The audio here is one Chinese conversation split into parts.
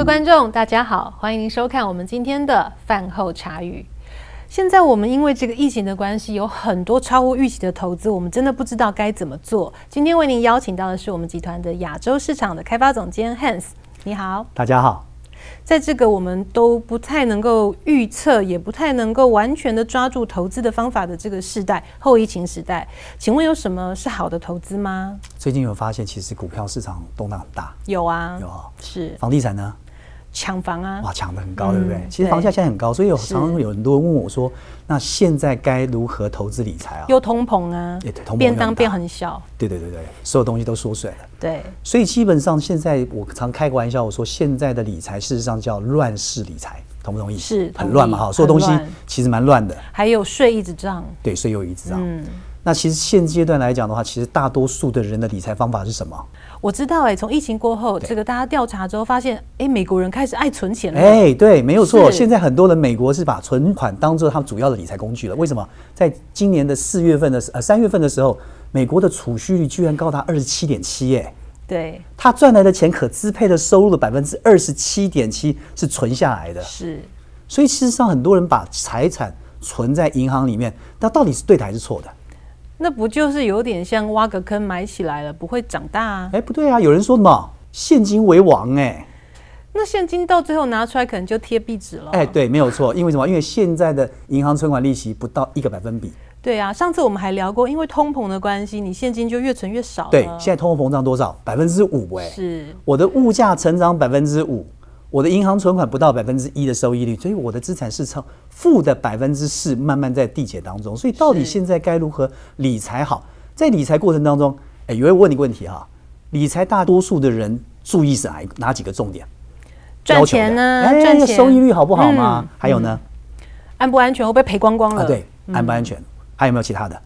各位观众，大家好，欢迎您收看我们今天的饭后茶语。现在我们因为这个疫情的关系，有很多超乎预期的投资，我们真的不知道该怎么做。今天为您邀请到的是我们集团的亚洲市场的开发总监 Hans， 你好。大家好。 在这个我们都不太能够预测，也不太能够完全的抓住投资的方法的这个时代，后疫情时代，请问有什么是好的投资吗？最近有发现，其实股票市场动荡很大。有啊，有啊，是。房地产呢？抢房啊！哇，抢得很高，对不对？其实房价现在很高，所以有常常有很多人问我说，那现在该如何投资理财啊？又通膨啊，便当变很小。对对对对，所有东西都缩水了。 对，所以基本上现在我常开个玩笑，我说现在的理财事实上叫乱世理财，同不同意？是很乱嘛，哈，所有东西其实蛮乱的。还有税一直涨，对，税又一直涨。嗯，那其实现阶段来讲的话，其实大多数的人的理财方法是什么？我知道，哎，从疫情过后，这个大家调查之后发现，哎，美国人开始爱存钱了。哎，对，没有错，现在很多人美国是把存款当做他们主要的理财工具了。为什么？在今年的3月份的时候。 美国的储蓄率居然高达27.7%耶！对，他赚来的钱可支配的收入的27.7%是存下来的。是，所以事实上很多人把财产存在银行里面，那到底是对的还是错的？那不就是有点像挖个坑埋起来了，不会长大啊？哎，不对啊！有人说什么现金为王哎，那现金到最后拿出来可能就贴壁纸了。哎，对，没有错，因为什么？因为现在的银行存款利息不到1%。 对啊，上次我们还聊过，因为通膨的关系，你现金就越存越少了。对，现在通货膨胀多少？5%哎。是。我的物价成长5%，我的银行存款不到1%的收益率，所以我的资产是超负的4%，慢慢在递减当中。所以到底现在该如何理财好？在理财过程当中，哎，有人问你个问题哈，理财大多数的人注意是哪几个重点？赚钱呢？哎，赚钱收益率好不好嘛？还有呢？安不安全？会不会赔光光了？啊，对，安不安全？ 还有没有其他的？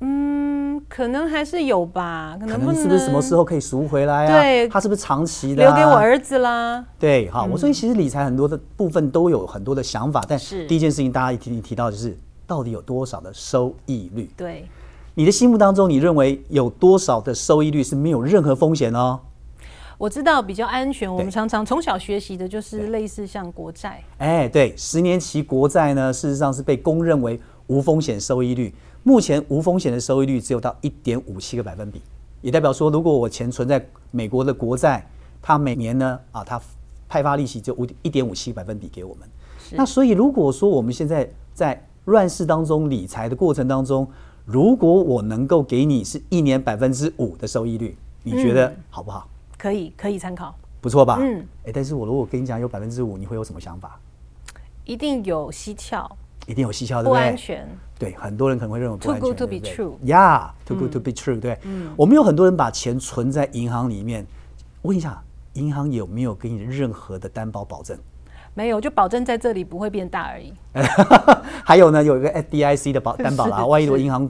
嗯，可能还是有吧。可能是不是什么时候可以赎回来啊？对，它是不是长期的、啊？留给我儿子啦。对，好，所以其实理财很多的部分都有很多的想法，但是第一件事情大家提到就是到底有多少的收益率？对，你的心目当中，你认为有多少的收益率是没有任何风险哦？ 我知道比较安全，我们常常从小学习的就是类似像国债。哎，对，10年期国债呢，事实上是被公认为无风险收益率。目前无风险的收益率只有到1.57%，也代表说，如果我钱存在美国的国债，它每年呢，啊，它派发利息就1.57%给我们。那所以如果说我们现在在乱世当中理财的过程当中，如果我能够给你是1年5%的收益率，你觉得好不好？ 可以参考，不错吧？嗯，哎，但是我如果跟你讲有5%，你会有什么想法？一定有蹊跷，一定有蹊跷，对不对？不安全，对，很多人可能会认为不安全。Too good to be true， yeah， too good to be true， 对。我们有很多人把钱存在银行里面，问一下，银行有没有给你任何的担保保证？没有，就保证在这里不会变大而已。还有呢，有一个 FDIC 的担保啦，万一如果银行。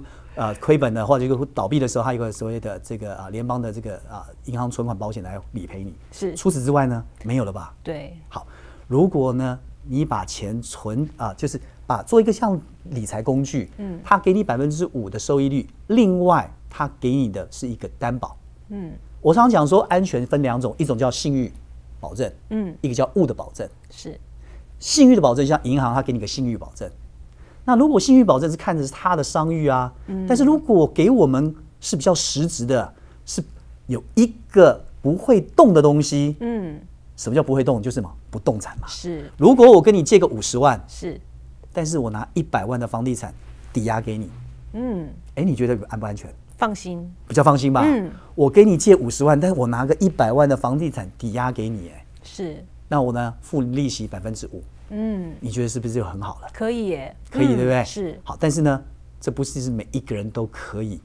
亏本的或者一个倒闭的时候，它有个所谓的这个联邦的这个银行存款保险来理赔你。是。除此之外呢，没有了吧？对。好，如果呢你把钱存就是做一个像理财工具，嗯，它给你5%的收益率，另外它给你的是一个担保。嗯。我常常讲说，安全分2种，一种叫信誉保证，嗯，一个叫物的保证。是。信誉的保证，像银行它给你个信誉保证。 那如果信誉保证是看的是他的商誉啊，但是如果给我们是比较实质的，是有一个不会动的东西，嗯，什么叫不会动？就是什么不动产嘛。是。如果我跟你借个50万，是，但是我拿100万的房地产抵押给你，嗯，哎，你觉得安不安全？放心，比较放心吧。嗯，我给你借50万，但是我拿个100万的房地产抵押给你，哎，是。那我呢，付利息5%。 嗯，你觉得是不是就很好了？可以耶，可以对不对？是好，但是呢，这不是每一个人都可以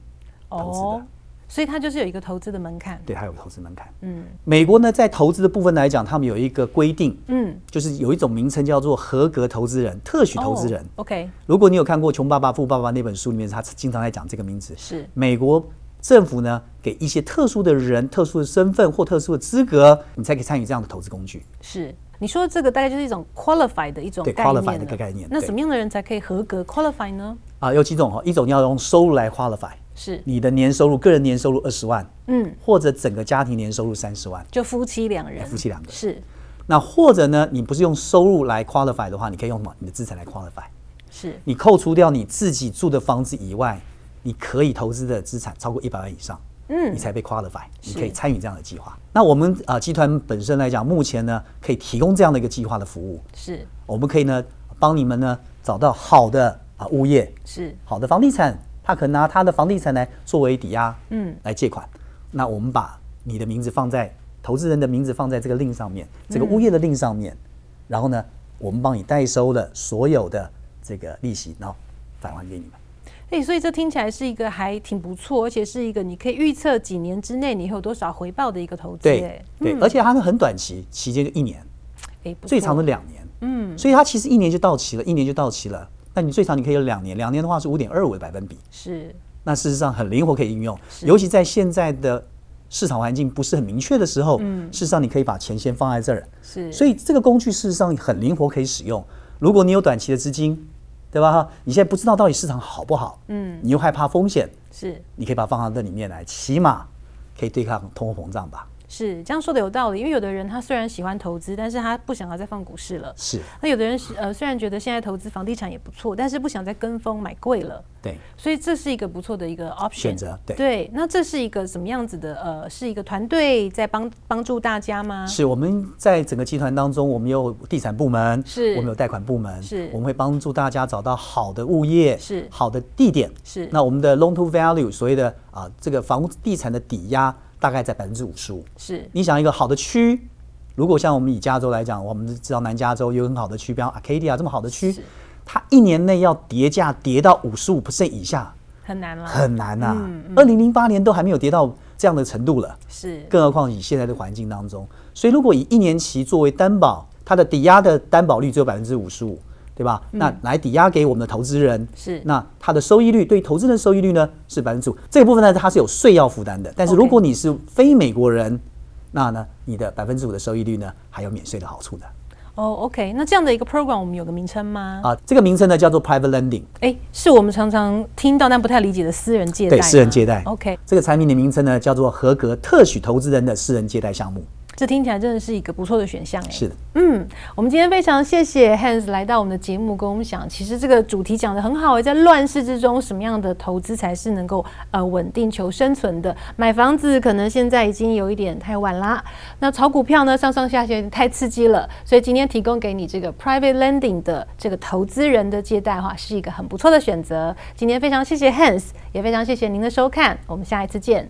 投资的，所以它就是有一个投资的门槛。对，它有投资门槛。嗯，美国呢，在投资的部分来讲，他们有一个规定，嗯，就是有一种名称叫做合格投资人、特许投资人。OK， 如果你有看过《穷爸爸富爸爸》那本书里面，他经常在讲这个名字。是美国政府呢，给一些特殊的人、特殊的身份或特殊的资格，你才可以参与这样的投资工具。是。 你说的这个大概就是一种 qualified 的一种概念。对 qualified 的概念。那什么样的人才可以合格 qualify 呢？啊，有几种哈，一种要用收入来 qualify， 是你的年收入，个人年收入20万，嗯，或者整个家庭年收入30万，就夫妻2人，夫妻2个是。那或者呢，你不是用收入来 qualify 的话，你可以用什么？你的资产来 qualify。是你扣除掉你自己住的房子以外，你可以投资的资产超过100万以上，嗯，你才被 qualify， 你可以参与这样的计划。那我们集团本身来讲，目前呢可以提供这样的一个计划的服务，是我们可以呢帮你们呢找到好的物业，是好的房地产，他可能拿他的房地产来作为抵押，嗯，来借款。那我们把你的名字放在投资人的名字放在这个令上面，这个物业的令上面，然后呢我们帮你代收了所有的这个利息，然后返还给你们。哎，所以这听起来是一个还挺不错，而且是一个你可以预测几年之内你会有多少回报的一个投资。对对，而且它是很短期，期间就1年，最长的2年。嗯，所以它其实1年就到期了，1年就到期了。那你最长你可以有2年，2年的话是5.25的1%，是。那事实上很灵活可以应用，尤其在现在的市场环境不是很明确的时候，嗯，事实上你可以把钱先放在这儿，是。所以这个工具事实上很灵活可以使用。如果你有短期的资金，对吧？你现在不知道到底市场好不好，嗯，你又害怕风险，是，你可以把它放到这里面来，起码可以对抗通货膨胀吧。是，这样说的有道理，因为有的人他虽然喜欢投资，但是他不想要再放股市了。是，那有的人虽然觉得现在投资房地产也不错，但是不想再跟风买贵了。对，所以这是一个不错的一个 option 选择。对，对，那这是一个什么样子的？是一个团队在帮助大家吗？是，我们在整个集团当中，我们有地产部门，是，我们有贷款部门，是，我们会帮助大家找到好的物业，是，好的地点，是。那我们的 loan to value 所谓的这个房地产的抵押。大概在55%，是。你想一个好的区，如果像我们以加州来讲，我们知道南加州有很好的区，比方 Arcadia 这么好的区，它1年内要跌价跌到55% 以下，很难了，很难啊。2008年都还没有跌到这样的程度了，是。更何况以现在的环境当中，所以如果以1年期作为担保，它的抵押的担保率只有55%，对吧？那来抵押给我们的投资人，是。那它的收益率对投资人的收益率呢是5%，这个部分呢它是有税要负担的。但是如果你是非美国人，那呢你的5%的收益率呢还有免税的好处的。哦 ，OK， 那这样的一个 program 我们有个名称吗？啊，这个名称呢叫做 private lending。哎，是我们常常听到但不太理解的私人借贷。对，私人借贷。OK， 这个产品的名称呢叫做合格特许投资人的私人借贷项目。这听起来真的是一个不错的选项，哎，是的，嗯，我们今天非常谢谢 Hans 来到我们的节目，跟我们讲，其实这个主题讲得很好，哎，在乱世之中，什么样的投资才是能够稳定求生存的？买房子可能现在已经有一点太晚啦，那炒股票呢，上上下下有点太刺激了，所以今天提供给你这个 private lending 的这个投资人的借贷的话，是一个很不错的选择。今天非常谢谢 Hans， 也非常谢谢您的收看，我们下一次见。